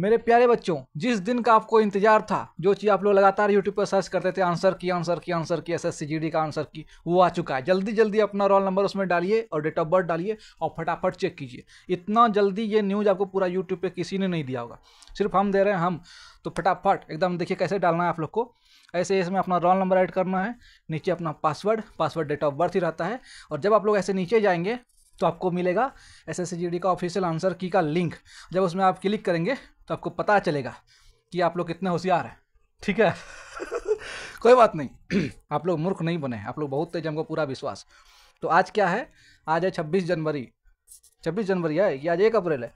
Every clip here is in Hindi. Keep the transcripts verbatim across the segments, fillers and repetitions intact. मेरे प्यारे बच्चों, जिस दिन का आपको इंतजार था, जो चीज़ आप लोग लगातार यूट्यूब पर सर्च करते थे आंसर की आंसर की आंसर की एसएससी जीडी का आंसर की, वो आ चुका है। जल्दी जल्दी अपना रोल नंबर उसमें डालिए और डेट ऑफ बर्थ डालिए और फटाफट चेक कीजिए। इतना जल्दी ये न्यूज़ आपको पूरा यूट्यूब पे किसी ने नहीं दिया होगा, सिर्फ हम दे रहे हैं हम। तो फटाफट एकदम देखिए कैसे डालना है आप लोग को। ऐसे इसमें अपना रोल नंबर ऐड करना है, नीचे अपना password, password date of birth ही रहता है। और जब आप लोग ऐसे नीचे जाएंगे तो आपको मिलेगा एसएससी जीडी का ऑफिशियल आंसर की का लिंक। जब उसमें आप क्लिक करेंगे तो आपको पता चलेगा कि आप लोग कितने होशियार हैं, ठीक है। कोई बात नहीं, आप लोग मूर्ख नहीं बने, आप लोग बहुत तेज, हमको पूरा विश्वास। तो आज क्या है, आज है छब्बीस जनवरी, छब्बीस जनवरी है कि आज एक अप्रैल है,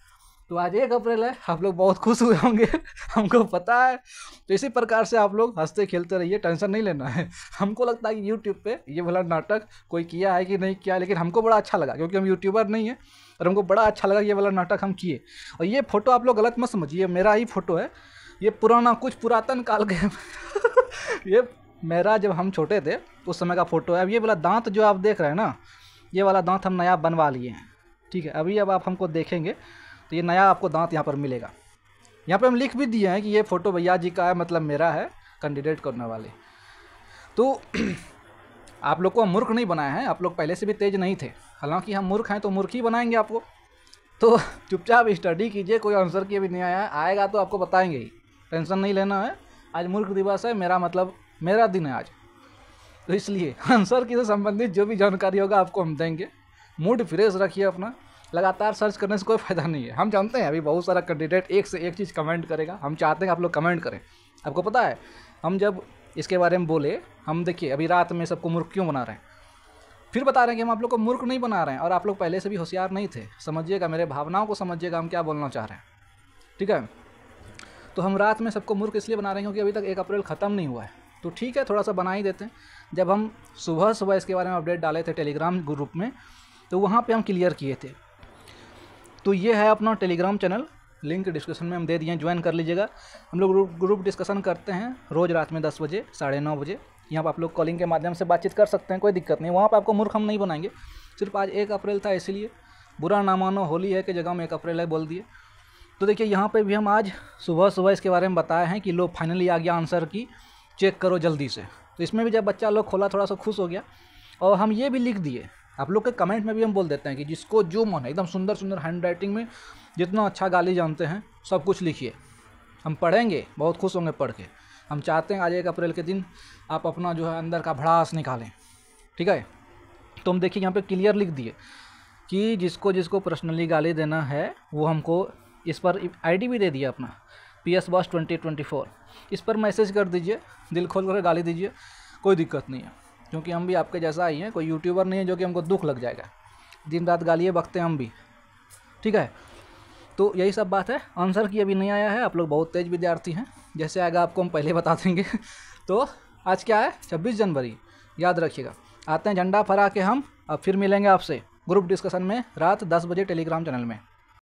तो आज एक अप्रैल है। आप लोग बहुत खुश हुए होंगे, हमको पता है। तो इसी प्रकार से आप लोग हंसते खेलते रहिए, टेंशन नहीं लेना है। हमको लगता है कि यूट्यूब पे ये भला नाटक कोई किया है कि नहीं किया, लेकिन हमको बड़ा अच्छा लगा क्योंकि हम यूट्यूबर नहीं है, और हमको बड़ा अच्छा लगा ये वाला नाटक हम किए। और ये फ़ोटो आप लोग गलत मत समझिए, मेरा ही फोटो है। ये पुराना, कुछ पुरातन काल के ये मेरा, जब हम छोटे थे उस समय का फ़ोटो है। अब ये वाला दांत जो आप देख रहे हैं ना, ये वाला दांत हम नया बनवा लिए हैं, ठीक है। अभी अब आप हमको देखेंगे तो ये नया आपको दांत यहाँ पर मिलेगा। यहाँ पर हम लिख भी दिए हैं कि ये फ़ोटो भैया जी का है, मतलब मेरा है, कैंडिडेट करने वाले। तो आप लोग को हम मूर्ख नहीं बनाए हैं, आप लोग पहले से भी तेज़ नहीं थे। हालांकि हम मूर्ख हैं तो मूर्ख ही बनाएंगे आपको। तो चुपचाप स्टडी कीजिए, कोई आंसर की भी नहीं आया, आएगा तो आपको बताएंगे ही, टेंशन नहीं लेना है। आज मूर्ख दिवस है, मेरा मतलब मेरा दिन है आज, तो इसलिए आंसर की से संबंधित जो भी जानकारी होगा आपको हम देंगे। मूड फ्रेश रखिए अपना, लगातार सर्च करने से कोई फ़ायदा नहीं है। हम जानते हैं अभी बहुत सारा कैंडिडेट एक से एक चीज़ कमेंट करेगा, हम चाहते हैं आप लोग कमेंट करें। आपको पता है हम जब इसके बारे में बोले, हम देखिए अभी रात में सबको मूर्ख क्यों बना रहे हैं, फिर बता रहे हैं कि हम आप लोग को मूर्ख नहीं बना रहे हैं, और आप लोग पहले से भी होशियार नहीं थे। समझिएगा मेरे भावनाओं को, समझिएगा हम क्या बोलना चाह रहे हैं, ठीक है। तो हम रात में सबको मूर्ख इसलिए बना रहे हैं क्योंकि अभी तक एक अप्रैल ख़त्म नहीं हुआ है, तो ठीक है थोड़ा सा बना ही देते हैं। जब हम सुबह सुबह इसके बारे में अपडेट डाले थे टेलीग्राम ग्रुप में, तो वहाँ पर हम क्लियर किए थे। तो ये है अपना टेलीग्राम चैनल, लिंक डिस्क्रिप्शन में हम दे दिए हैं, ज्वाइन कर लीजिएगा। हम लोग ग्रुप डिस्कशन करते हैं रोज़ रात में दस बजे, साढ़े नौ बजे। यहाँ पर आप लोग कॉलिंग के माध्यम से बातचीत कर सकते हैं, कोई दिक्कत नहीं। वहाँ पर आपको मूर्ख हम नहीं बनाएंगे, सिर्फ आज एक अप्रैल था इसलिए, बुरा ना मानो, होली है कि जगह में एक अप्रैल है बोल दिए। तो देखिए यहाँ पर भी हम आज सुबह सुबह इसके बारे में बताए हैं कि लो फाइनली आ गया आंसर की, चेक करो जल्दी से। तो इसमें भी जब बच्चा लोग खोला थोड़ा सा खुश हो गया। और हम ये भी लिख दिए, आप लोग के कमेंट में भी हम बोल देते हैं कि जिसको जो मन है, एकदम सुंदर सुंदर हैंड राइटिंग में जितना अच्छा गाली जानते हैं सब कुछ लिखिए, हम पढ़ेंगे, बहुत खुश होंगे पढ़ के। हम चाहते हैं आज एक अप्रैल के दिन आप अपना जो है अंदर का भड़ास निकालें, ठीक है। तो हम देखिए यहाँ पे क्लियर लिख दिए कि जिसको जिसको पर्सनली गाली देना है वो हमको, इस पर आई डी भी दे दिया अपना P S boss twenty twenty four, इस पर मैसेज कर दीजिए, दिल खोल कर गाली दीजिए, कोई दिक्कत नहीं है। क्योंकि हम भी आपके जैसा ही हैं, कोई यूट्यूबर नहीं है जो कि हमको दुख लग जाएगा, दिन रात गालियाँ बकते हैं हम भी, ठीक है। तो यही सब बात है। आंसर की अभी नहीं आया है, आप लोग बहुत तेज़ विद्यार्थी हैं, जैसे आएगा आपको हम पहले बता देंगे। तो आज क्या है, छब्बीस जनवरी, याद रखिएगा। आते हैं झंडा फहरा के हम, अब फिर मिलेंगे आपसे ग्रुप डिस्कशन में रात दस बजे टेलीग्राम चैनल में।